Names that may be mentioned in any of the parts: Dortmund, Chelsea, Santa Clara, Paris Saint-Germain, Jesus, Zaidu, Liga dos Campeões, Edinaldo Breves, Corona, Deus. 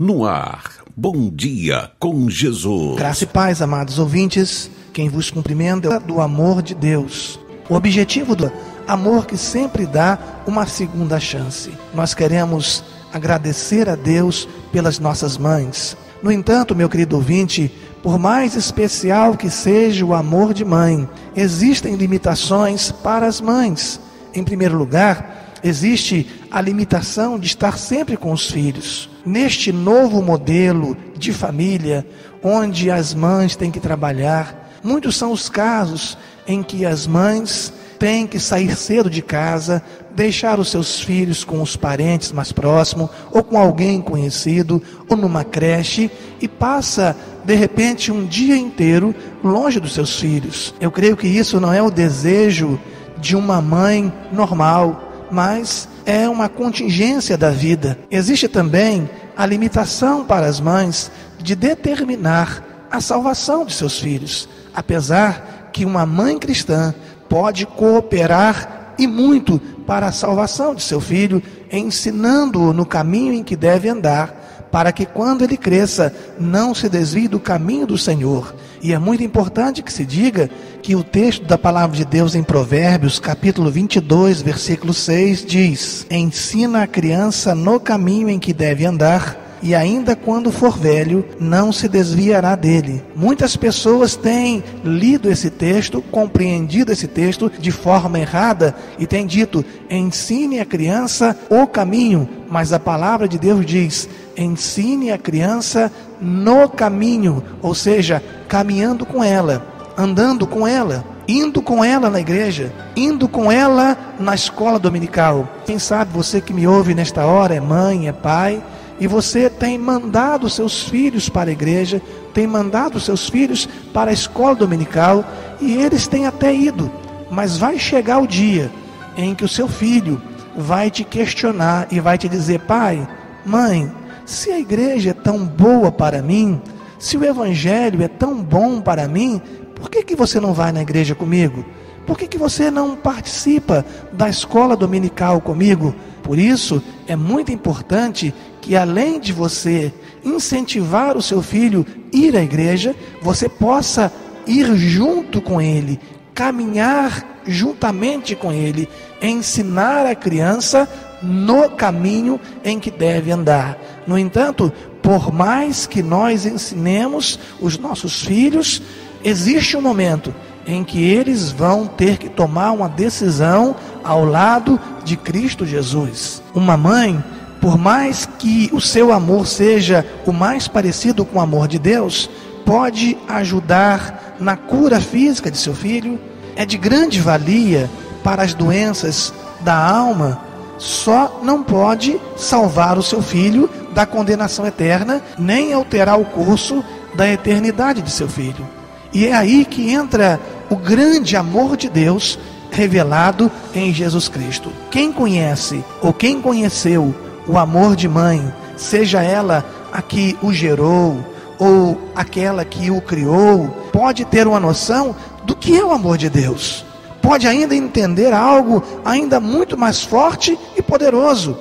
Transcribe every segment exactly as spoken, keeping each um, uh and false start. No ar, Bom Dia com Jesus. Graça e paz, amados ouvintes, quem vos cumprimenta é do amor de Deus. O objetivo do amor que sempre dá uma segunda chance. Nós queremos agradecer a Deus pelas nossas mães. No entanto, meu querido ouvinte, por mais especial que seja o amor de mãe, existem limitações para as mães. Em primeiro lugar, existe a limitação de estar sempre com os filhos. Neste novo modelo de família, onde as mães têm que trabalhar, muitos são os casos em que as mães têm que sair cedo de casa, deixar os seus filhos com os parentes mais próximos, ou com alguém conhecido, ou numa creche, e passa, de repente, um dia inteiro longe dos seus filhos. Eu creio que isso não é o desejo de uma mãe normal, mas é uma contingência da vida. Existe também a limitação para as mães de determinar a salvação de seus filhos, apesar que uma mãe cristã pode cooperar e muito para a salvação de seu filho, ensinando-o no caminho em que deve andar, para que quando ele cresça, não se desvie do caminho do Senhor. E é muito importante que se diga que o texto da palavra de Deus em Provérbios, capítulo vinte e dois, versículo seis, diz: ensina a criança no caminho em que deve andar, e ainda quando for velho, não se desviará dele. Muitas pessoas têm lido esse texto, compreendido esse texto de forma errada, e têm dito: ensine a criança o caminho. Mas a palavra de Deus diz: ensine a criança no caminho, ou seja, caminhando com ela, andando com ela, indo com ela na igreja, indo com ela na escola dominical. Quem sabe você que me ouve nesta hora é mãe, é pai, e você tem mandado seus filhos para a igreja, tem mandado seus filhos para a escola dominical, e eles têm até ido, mas vai chegar o dia em que o seu filho vai te questionar e vai te dizer: pai, mãe, se a igreja é tão boa para mim, se o evangelho é tão bom para mim, por que que você não vai na igreja comigo? Por que que você não participa da escola dominical comigo? Por isso, é muito importante que, além de você incentivar o seu filho a ir à igreja, você possa ir junto com ele, caminhar juntamente com ele, ensinar a criança no caminho em que deve andar. No entanto, por mais que nós ensinemos os nossos filhos, existe um momento em que eles vão ter que tomar uma decisão ao lado de Cristo Jesus. Uma mãe, por mais que o seu amor seja o mais parecido com o amor de Deus, pode ajudar na cura física de seu filho. É de grande valia para as doenças da alma, só não pode salvar o seu filho da condenação eterna, nem alterar o curso da eternidade de seu filho. E é aí que entra o grande amor de Deus revelado em Jesus Cristo. Quem conhece ou quem conheceu o amor de mãe, seja ela a que o gerou ou aquela que o criou, pode ter uma noção do que é o amor de Deus. Pode ainda entender algo ainda muito mais forte e poderoso.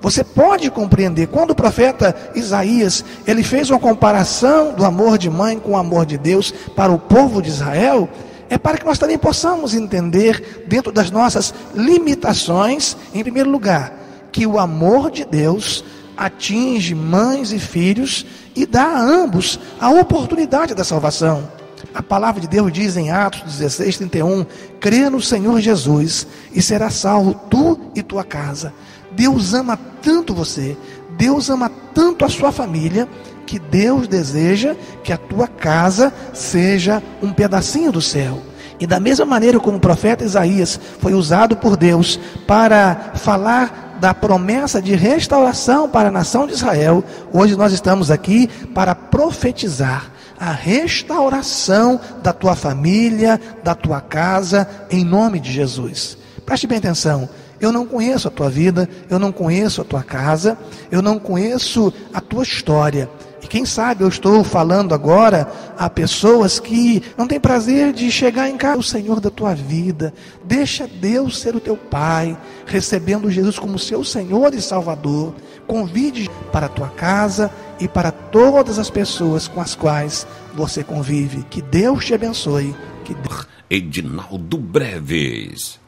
Você pode compreender. Quando o profeta Isaías, ele fez uma comparação do amor de mãe com o amor de Deus para o povo de Israel, é para que nós também possamos entender, dentro das nossas limitações, em primeiro lugar, que o amor de Deus atinge mães e filhos e dá a ambos a oportunidade da salvação. A palavra de Deus diz em Atos dezesseis, trinta e um, crê no Senhor Jesus e será salvo tu e tua casa. Deus ama tanto você, Deus ama tanto a sua família, que Deus deseja que a tua casa seja um pedacinho do céu. E da mesma maneira como o profeta Isaías foi usado por Deus para falar da promessa de restauração para a nação de Israel, hoje nós estamos aqui para profetizar a restauração da tua família, da tua casa, em nome de Jesus. Preste bem atenção. Eu não conheço a tua vida, eu não conheço a tua casa, eu não conheço a tua história. E quem sabe eu estou falando agora a pessoas que não têm prazer de chegar em casa. O Senhor da tua vida, deixa Deus ser o teu Pai, recebendo Jesus como seu Senhor e Salvador. Convide para a tua casa e para todas as pessoas com as quais você convive. Que Deus te abençoe. Que Deus... Edinaldo Breves.